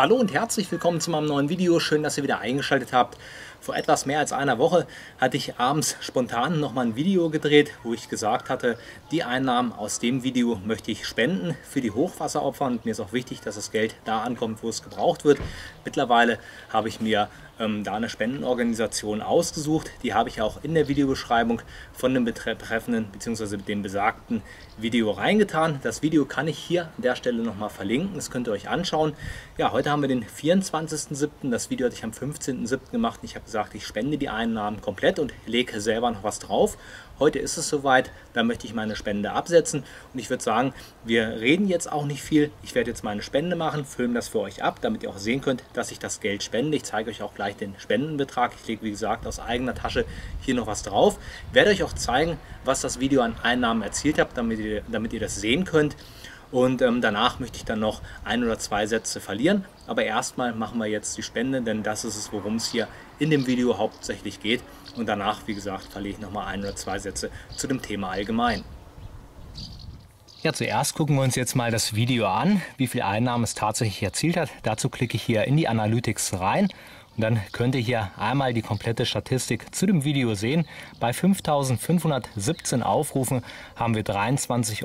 Hallo und herzlich willkommen zu meinem neuen Video. Schön, dass ihr wieder eingeschaltet habt. Vor etwas mehr als einer Woche hatte ich abends spontan nochmal ein Video gedreht, wo ich gesagt hatte, die Einnahmen aus dem Video möchte ich spenden für die Hochwasseropfer. Und mir ist auch wichtig, dass das Geld da ankommt, wo es gebraucht wird. Mittlerweile habe ich mir da eine Spendenorganisation ausgesucht. Die habe ich auch in der Videobeschreibung von dem betreffenden bzw. dem besagten Video reingetan. Das Video kann ich hier an der Stelle nochmal verlinken. Das könnt ihr euch anschauen. Ja, heute haben wir den 24.07. Das Video hatte ich am 15.07. gemacht. Ich habe gesagt, ich spende die Einnahmen komplett und lege selber noch was drauf. Heute ist es soweit, da möchte ich meine Spende absetzen und ich würde sagen, wir reden jetzt auch nicht viel. Ich werde jetzt meine Spende machen, filme das für euch ab, damit ihr auch sehen könnt, dass ich das Geld spende. Ich zeige euch auch gleich den Spendenbetrag. Ich lege, wie gesagt, aus eigener Tasche hier noch was drauf. Ich werde euch auch zeigen, was das Video an Einnahmen erzielt hat, damit ihr das sehen könnt. Und danach möchte ich dann noch ein oder zwei Sätze verlieren. Aber erstmal machen wir jetzt die Spende, denn das ist es, worum es hier in dem Video hauptsächlich geht. Und danach, wie gesagt, verliere ich nochmal ein oder zwei Sätze zu dem Thema allgemein. Ja, zuerst gucken wir uns jetzt mal das Video an, wie viel Einnahmen es tatsächlich erzielt hat. Dazu klicke ich hier in die Analytics rein. Und dann könnt ihr hier einmal die komplette Statistik zu dem Video sehen. Bei 5.517 Aufrufen haben wir 23,05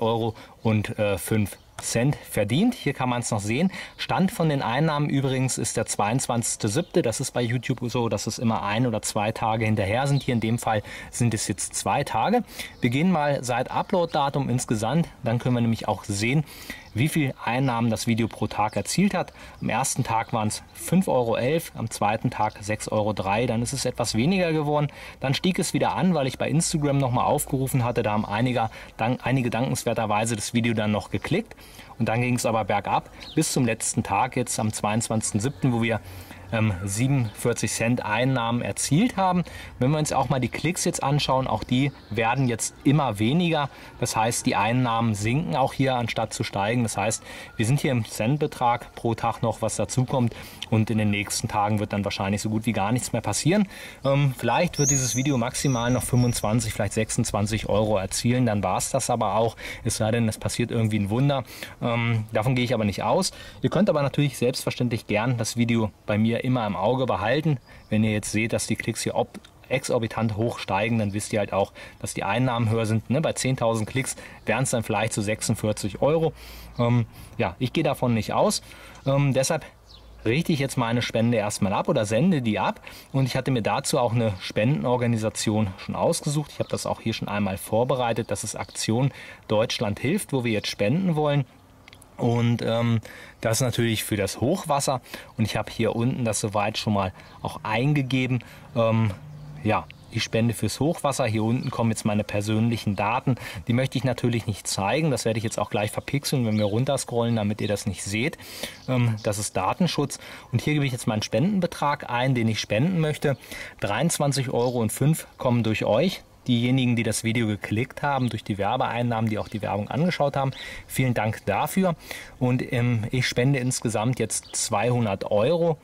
€ verdient. Hier kann man es noch sehen. Stand von den Einnahmen übrigens ist der 22.07. Das ist bei YouTube so, dass es immer ein oder zwei Tage hinterher sind. Hier in dem Fall sind es jetzt 2 Tage. Wir gehen mal seit Upload-Datum insgesamt. Dann können wir nämlich auch sehen, wie viel Einnahmen das Video pro Tag erzielt hat. Am ersten Tag waren es 5,11 €, am zweiten Tag 6,03 €, dann ist es etwas weniger geworden. Dann stieg es wieder an, weil ich bei Instagram nochmal aufgerufen hatte. Da haben einige dankenswerterweise das Video dann noch geklickt. Und dann ging es aber bergab bis zum letzten Tag, jetzt am 22.07., wo wir 47 € Einnahmen erzielt haben. Wenn wir uns auch mal die Klicks jetzt anschauen, auch die werden jetzt immer weniger. Das heißt, die Einnahmen sinken auch hier anstatt zu steigen. Das heißt, wir sind hier im Centbetrag pro Tag noch, was dazukommt. Und in den nächsten Tagen wird dann wahrscheinlich so gut wie gar nichts mehr passieren. Vielleicht wird dieses Video maximal noch 25, vielleicht 26 € erzielen. Dann war es das aber auch. Es sei denn, es passiert irgendwie ein Wunder. Davon gehe ich aber nicht aus. Ihr könnt aber natürlich selbstverständlich gern das Video bei mir immer im Auge behalten. Wenn ihr jetzt seht, dass die Klicks hier exorbitant hoch steigen, dann wisst ihr halt auch, dass die Einnahmen höher sind. Bei 10.000 Klicks wären es dann vielleicht so 46 €. Ja, ich gehe davon nicht aus. Deshalb richte ich jetzt meine Spende erstmal ab oder sende die ab. Und ich hatte mir dazu auch eine Spendenorganisation schon ausgesucht. Ich habe das auch hier schon einmal vorbereitet. Das ist Aktion Deutschland hilft, wo wir jetzt spenden wollen. Und das natürlich für das Hochwasser. Und ich habe hier unten das soweit schon mal auch eingegeben. Ja, ich spende fürs Hochwasser. Hier unten kommen jetzt meine persönlichen Daten. Die möchte ich natürlich nicht zeigen. Das werde ich jetzt auch gleich verpixeln, wenn wir runterscrollen, damit ihr das nicht seht. Das ist Datenschutz. Und hier gebe ich jetzt meinen Spendenbetrag ein, den ich spenden möchte. 23,05 € kommen durch euch, diejenigen, die das Video geklickt haben, durch die Werbeeinnahmen, die auch die Werbung angeschaut haben. Vielen Dank dafür. Und ich spende insgesamt jetzt 200 €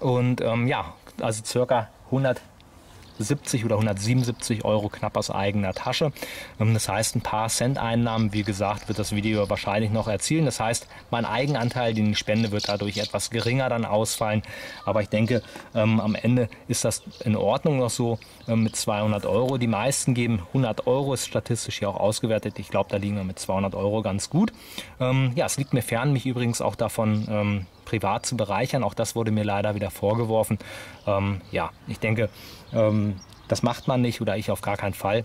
und ja, also circa 170 oder 177 € knapp aus eigener Tasche. Das heißt, ein paar Cent Einnahmen, wie gesagt, wird das Video wahrscheinlich noch erzielen. Das heißt, mein Eigenanteil, den ich spende, wird dadurch etwas geringer dann ausfallen. Aber ich denke, am Ende ist das in Ordnung noch so mit 200 €. Die meisten geben 100 €, ist statistisch hier auch ausgewertet. Ich glaube, da liegen wir mit 200 € ganz gut. Ja, es liegt mir fern, mich übrigens auch davon privat zu bereichern. Auch das wurde mir leider wieder vorgeworfen. Ja, ich denke, das macht man nicht oder ich auf gar keinen Fall.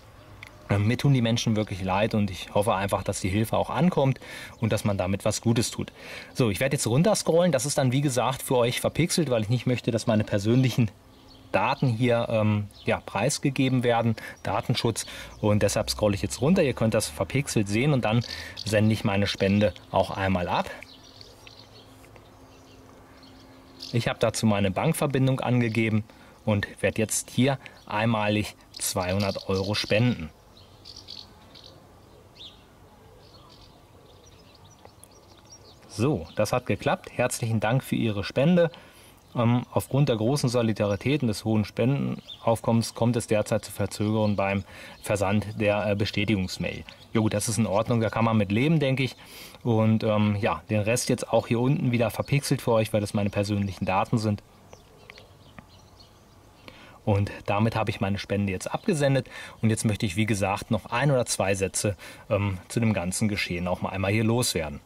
Mir tun die Menschen wirklich leid und ich hoffe einfach, dass die Hilfe auch ankommt und dass man damit was Gutes tut. So, ich werde jetzt runterscrollen. Das ist dann, wie gesagt, für euch verpixelt, weil ich nicht möchte, dass meine persönlichen Daten hier ja, preisgegeben werden, Datenschutz, und deshalb scrolle ich jetzt runter. Ihr könnt das verpixelt sehen und dann sende ich meine Spende auch einmal ab. Ich habe dazu meine Bankverbindung angegeben und werde jetzt hier einmalig 200 € spenden. So, das hat geklappt. Herzlichen Dank für Ihre Spende. Aufgrund der großen Solidarität und des hohen Spendenaufkommens kommt es derzeit zu Verzögerungen beim Versand der Bestätigungsmail. Jo, gut, das ist in Ordnung, da kann man mit leben, denke ich. Und ja, den Rest jetzt auch hier unten wieder verpixelt für euch, weil das meine persönlichen Daten sind. Und damit habe ich meine Spende jetzt abgesendet. Und jetzt möchte ich, wie gesagt, noch ein oder zwei Sätze zu dem ganzen Geschehen auch mal einmal hier loswerden.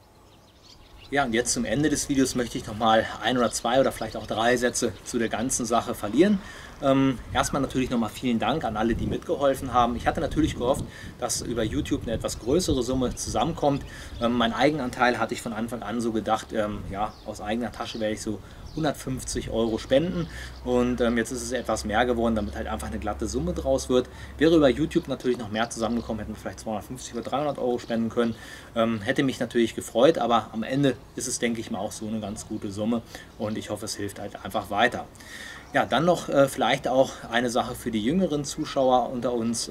Ja, und jetzt zum Ende des Videos möchte ich nochmal ein oder zwei oder vielleicht auch drei Sätze zu der ganzen Sache verlieren. Erstmal natürlich nochmal vielen Dank an alle, die mitgeholfen haben. Ich hatte natürlich gehofft, dass über YouTube eine etwas größere Summe zusammenkommt. Mein Eigenanteil hatte ich von Anfang an so gedacht, ja, aus eigener Tasche werde ich so 150 € spenden, und jetzt ist es etwas mehr geworden, damit halt einfach eine glatte Summe draus wird. Wäre über YouTube natürlich noch mehr zusammengekommen, hätten wir vielleicht 250 oder 300 € spenden können. Hätte mich natürlich gefreut, aber am Ende ist es, denke ich mal, auch so eine ganz gute Summe, und ich hoffe, es hilft halt einfach weiter. Ja, dann noch vielleicht auch eine Sache für die jüngeren Zuschauer unter uns,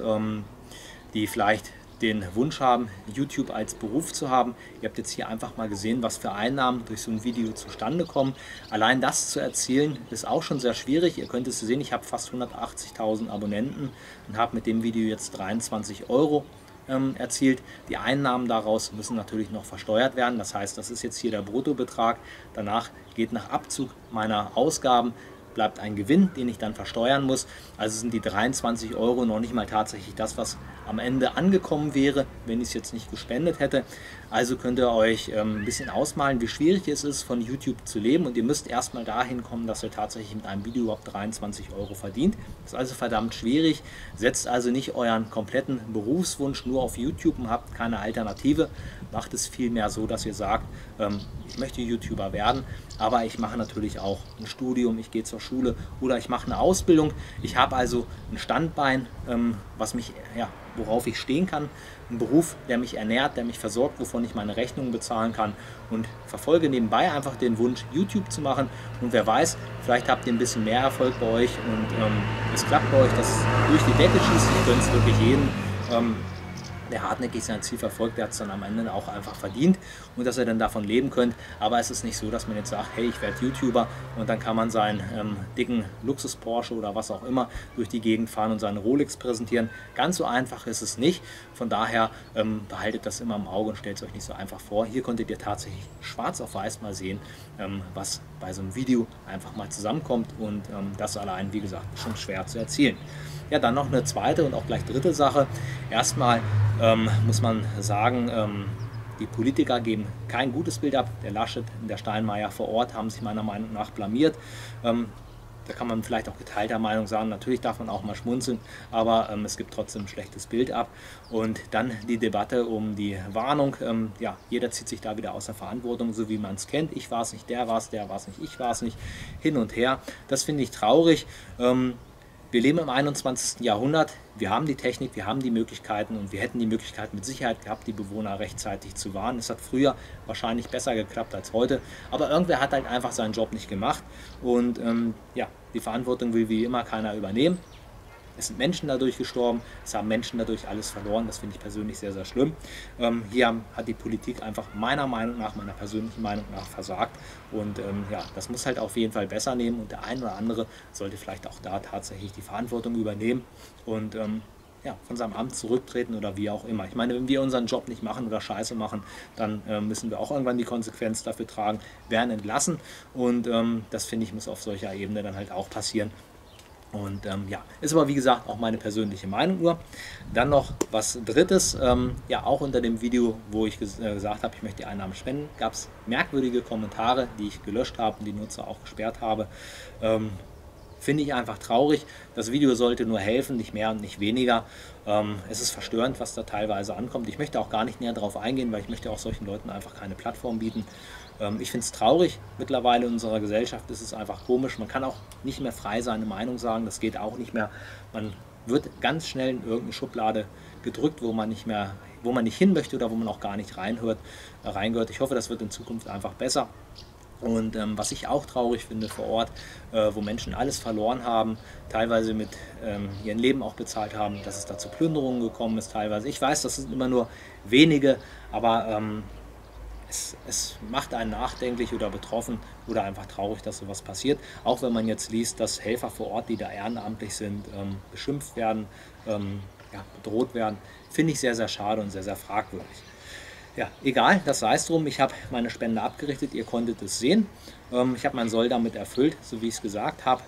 die vielleicht den Wunsch haben, YouTube als Beruf zu haben. Ihr habt jetzt hier einfach mal gesehen, was für Einnahmen durch so ein Video zustande kommen. Allein das zu erzielen, ist auch schon sehr schwierig. Ihr könnt es sehen, ich habe fast 180.000 Abonnenten und habe mit dem Video jetzt 23 € erzielt. Die Einnahmen daraus müssen natürlich noch versteuert werden. Das heißt, das ist jetzt hier der Bruttobetrag. Danach geht nach Abzug meiner Ausgaben, bleibt ein Gewinn, den ich dann versteuern muss. Also sind die 23 € noch nicht mal tatsächlich das, was am Ende angekommen wäre, wenn ich es jetzt nicht gespendet hätte. Also könnt ihr euch ein bisschen ausmalen, wie schwierig es ist, von YouTube zu leben, und ihr müsst erstmal dahin kommen, dass ihr tatsächlich mit einem Video überhaupt 23 € verdient. Das ist also verdammt schwierig. Setzt also nicht euren kompletten Berufswunsch nur auf YouTube und habt keine Alternative. Macht es vielmehr so, dass ihr sagt, ich möchte YouTuber werden, aber ich mache natürlich auch ein Studium, ich gehe zur Schule oder ich mache eine Ausbildung. Ich habe also ein Standbein, worauf ich stehen kann, einen Beruf, der mich ernährt, der mich versorgt, wovon ich meine Rechnungen bezahlen kann, und verfolge nebenbei einfach den Wunsch, YouTube zu machen. Und wer weiß, vielleicht habt ihr ein bisschen mehr Erfolg bei euch und es klappt bei euch, dass es durch die Decke schießt. Ich gönne es wirklich jedem. Der hartnäckig sein Ziel verfolgt, der hat es dann am Ende auch einfach verdient, und dass ihr dann davon leben könnt. Aber es ist nicht so, dass man jetzt sagt, hey, ich werde YouTuber, und dann kann man seinen dicken Luxus-Porsche oder was auch immer durch die Gegend fahren und seine Rolex präsentieren. Ganz so einfach ist es nicht. Von daher behaltet das immer im Auge und stellt es euch nicht so einfach vor. Hier konntet ihr tatsächlich schwarz auf weiß mal sehen, was bei so einem Video einfach mal zusammenkommt, und das allein, wie gesagt, schon schwer zu erzielen. Ja, dann noch eine zweite und auch gleich dritte Sache. Erstmal muss man sagen, die Politiker geben kein gutes Bild ab. Der Laschet und der Steinmeier vor Ort haben sich meiner Meinung nach blamiert. Da kann man vielleicht auch geteilter Meinung sagen, natürlich darf man auch mal schmunzeln, aber es gibt trotzdem ein schlechtes Bild ab. Und dann die Debatte um die Warnung. Ja, jeder zieht sich da wieder aus der Verantwortung, so wie man es kennt. Ich war es nicht, der war es nicht, ich war es nicht. Hin und her. Das finde ich traurig. Wir leben im 21. Jahrhundert, wir haben die Technik, wir haben die Möglichkeiten, und wir hätten die Möglichkeit mit Sicherheit gehabt, die Bewohner rechtzeitig zu warnen. Es hat früher wahrscheinlich besser geklappt als heute, aber irgendwer hat halt einfach seinen Job nicht gemacht, und ja, die Verantwortung will wie immer keiner übernehmen. Es sind Menschen dadurch gestorben, es haben Menschen dadurch alles verloren, das finde ich persönlich sehr, sehr schlimm. Hier hat die Politik einfach meiner Meinung nach, meiner persönlichen Meinung nach, versagt, und ja, das muss halt auf jeden Fall besser nehmen, und der ein oder andere sollte vielleicht auch da tatsächlich die Verantwortung übernehmen und ja, von seinem Amt zurücktreten oder wie auch immer. Ich meine, wenn wir unseren Job nicht machen oder Scheiße machen, dann müssen wir auch irgendwann die Konsequenz dafür tragen, werden entlassen, und das, finde ich, muss auf solcher Ebene dann halt auch passieren. Und ja, ist aber, wie gesagt, auch meine persönliche Meinung nur. Dann noch was Drittes, ja, auch unter dem Video, wo ich gesagt habe, ich möchte die Einnahmen spenden, gab es merkwürdige Kommentare, die ich gelöscht habe und die Nutzer auch gesperrt habe. Finde ich einfach traurig. Das Video sollte nur helfen, nicht mehr und nicht weniger. Es ist verstörend, was da teilweise ankommt. Ich möchte auch gar nicht näher darauf eingehen, weil ich möchte auch solchen Leuten einfach keine Plattform bieten. Ich finde es traurig, mittlerweile in unserer Gesellschaft ist es einfach komisch. Man kann auch nicht mehr frei seine Meinung sagen, das geht auch nicht mehr. Man wird ganz schnell in irgendeine Schublade gedrückt, wo man nicht hin möchte oder wo man auch gar nicht reingehört. Ich hoffe, das wird in Zukunft einfach besser. Und was ich auch traurig finde vor Ort, wo Menschen alles verloren haben, teilweise mit ihren Leben auch bezahlt haben, dass es da zu Plünderungen gekommen ist teilweise. Ich weiß, das sind immer nur wenige, aber es macht einen nachdenklich oder betroffen oder einfach traurig, dass sowas passiert. Auch wenn man jetzt liest, dass Helfer vor Ort, die da ehrenamtlich sind, beschimpft werden, bedroht werden, finde ich sehr, sehr schade und sehr, sehr fragwürdig. Ja, egal, das sei es drum. Ich habe meine Spende abgerichtet, ihr konntet es sehen. Ich habe mein Soll damit erfüllt, so wie ich es gesagt habe.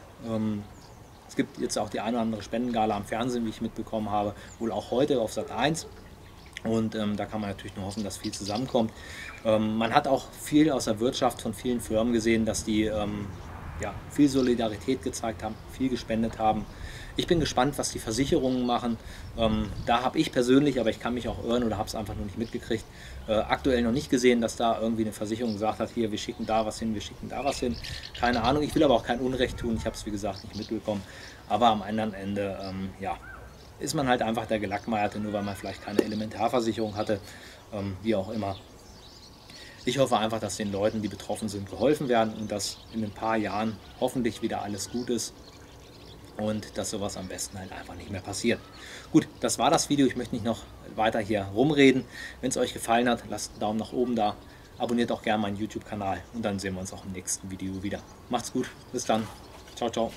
Es gibt jetzt auch die eine oder andere Spendengala am Fernsehen, wie ich mitbekommen habe, wohl auch heute auf Sat.1. Und da kann man natürlich nur hoffen, dass viel zusammenkommt. Man hat auch viel aus der Wirtschaft von vielen Firmen gesehen, dass die viel Solidarität gezeigt haben, viel gespendet haben. Ich bin gespannt, was die Versicherungen machen. Da habe ich persönlich, aber ich kann mich auch irren oder habe es einfach noch nicht mitgekriegt, aktuell noch nicht gesehen, dass da irgendwie eine Versicherung gesagt hat, hier, wir schicken da was hin, wir schicken da was hin. Keine Ahnung, ich will aber auch kein Unrecht tun, ich habe es wie gesagt nicht mitbekommen. Aber am anderen Ende, ist man halt einfach der Gelackmeierte, nur weil man vielleicht keine Elementarversicherung hatte, wie auch immer. Ich hoffe einfach, dass den Leuten, die betroffen sind, geholfen werden und dass in ein paar Jahren hoffentlich wieder alles gut ist und dass sowas am besten halt einfach nicht mehr passiert. Gut, das war das Video. Ich möchte nicht noch weiter hier rumreden. Wenn es euch gefallen hat, lasst einen Daumen nach oben da. Abonniert auch gerne meinen YouTube-Kanal und dann sehen wir uns auch im nächsten Video wieder. Macht's gut, bis dann. Ciao, ciao.